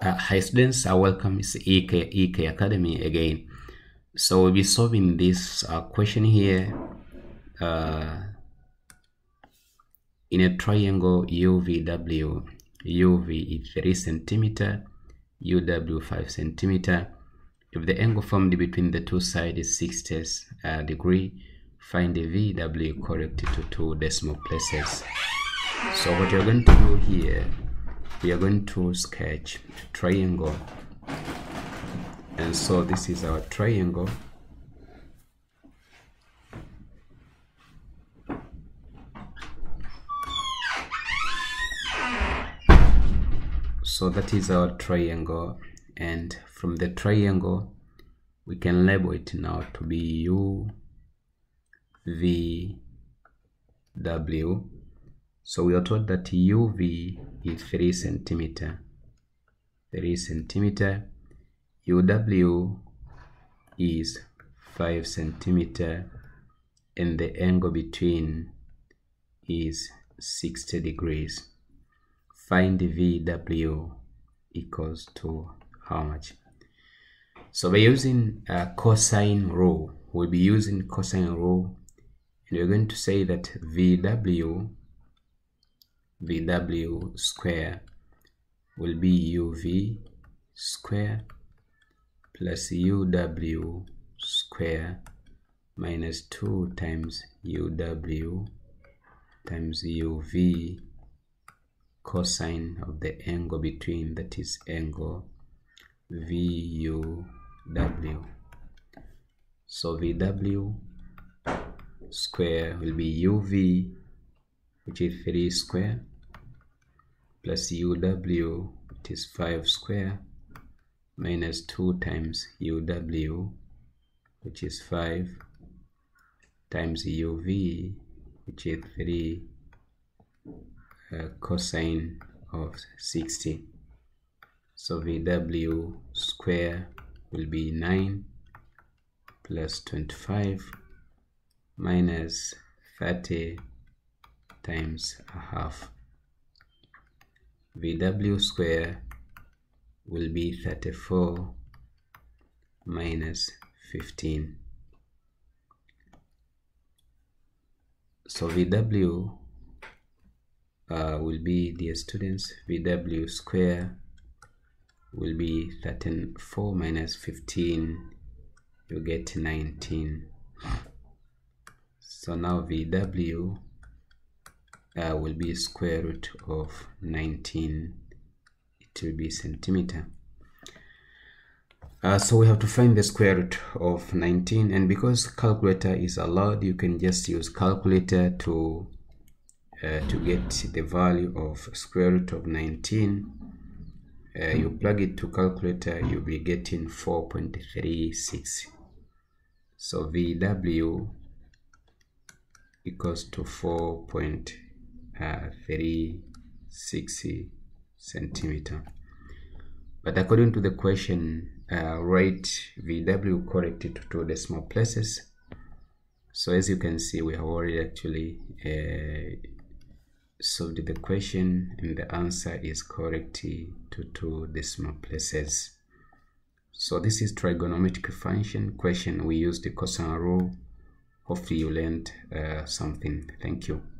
Hi students, welcome. It's EK Academy again. So we'll be solving this question here. In a triangle UVW, UV is 3 cm, UW 5 cm. If the angle formed between the two sides is 60 degrees, find the VW correct to 2 decimal places. So what you're going to do here, we are going to sketch a triangle. And so this is our triangle. So that is our triangle, and from the triangle we can label it now to be UVW. So we are told that UV is 3 cm, UW is 5 cm, and the angle between is 60 degrees. Find VW equals to how much? So by using a cosine rule, we'll be using cosine rule, and we're going to say that VW square will be UV square plus UW square minus 2 times UW times UV cosine of the angle between, that is angle VUW. So VW square will be UV, which is 3 square, plus UW, which is 5 square, minus 2 times UW, which is 5, times UV, which is 3 cosine of 60. So VW square will be 9 plus 25 minus 30 times a half. VW square will be 34 minus 15. So VW will be, dear students, VW square will be 34 minus 15, you get 19. So now VW will be square root of 19. It will be centimeter. So we have to find the square root of 19, and because calculator is allowed, you can just use calculator to get the value of square root of 19. You plug it to calculator, you'll be getting 4.36. So VW equals to 4.36 cm. But according to the question, write VW corrected to 2 decimal places. So as you can see, we have already actually solved the question, and the answer is correct to 2 decimal places. So this is trigonometric function question. We use the cosine rule. Hopefully you learned something. Thank you.